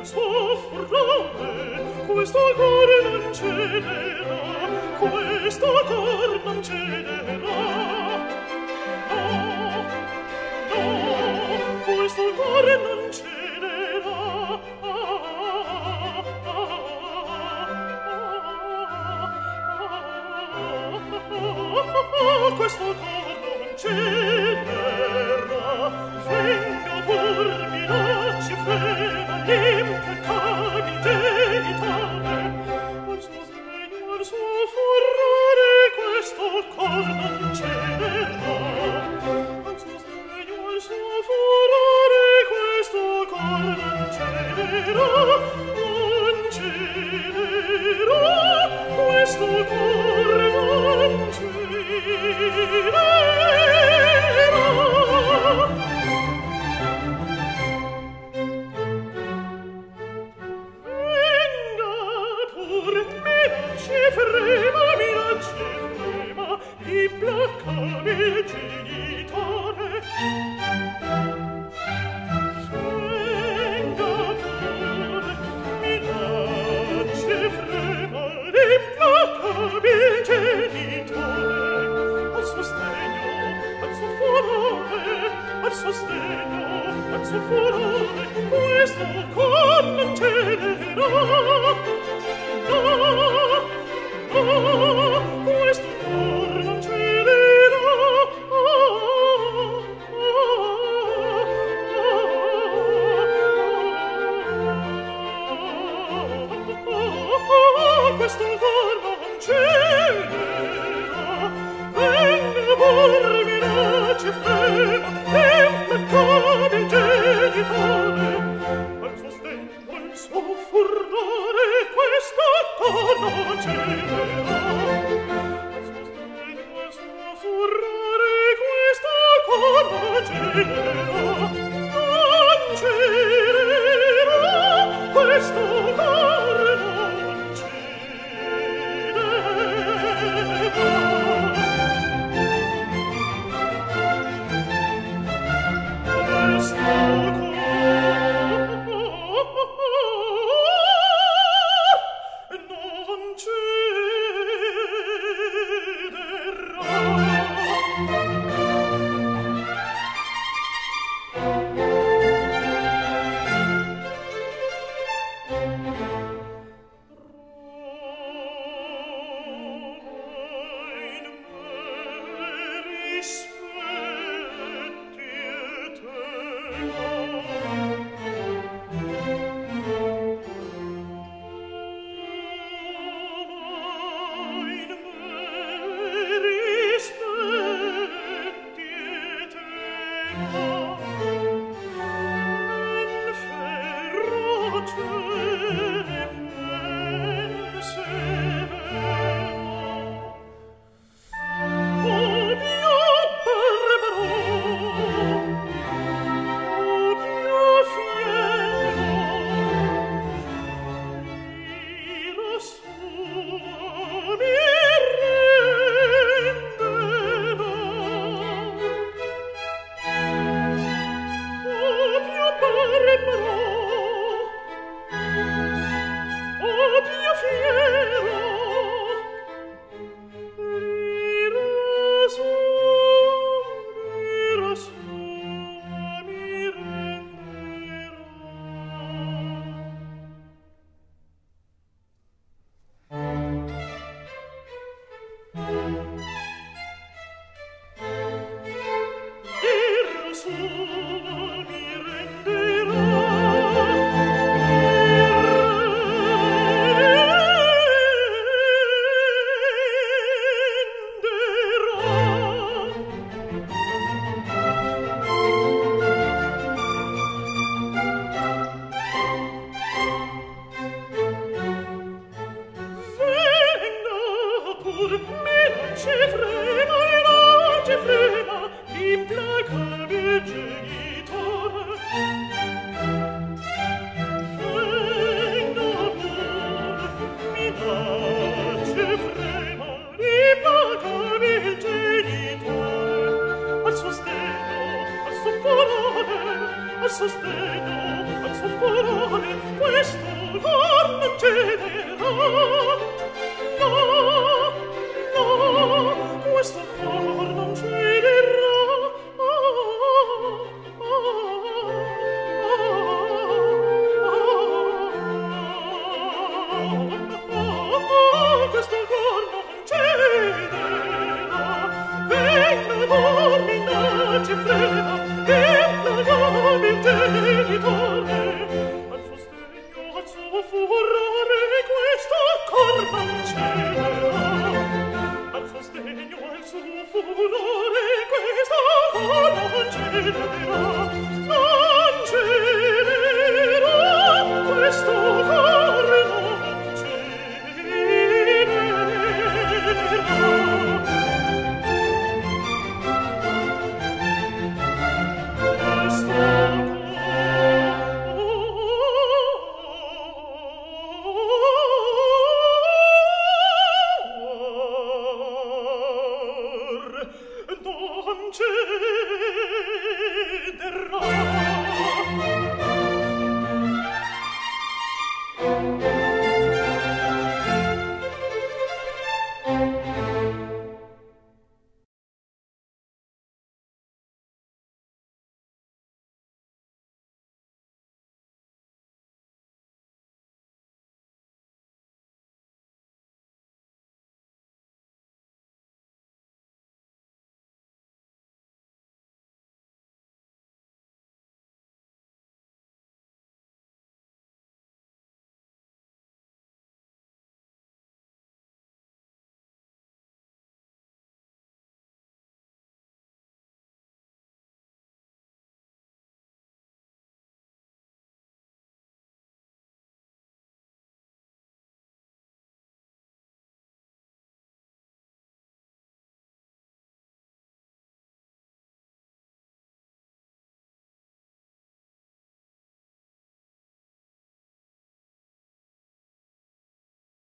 non soffrone, questo cor non cederà, no, no, questo cor non cederà. Questo cor non cederà, venga pur minacci frena l'impeccabile genitale, al suo sdegno, al suo furore, questo cor non cederà, al suo sdegno, al suo furore, questo cor non cederà, non cederà, questo cor non cederà. Thank you. questo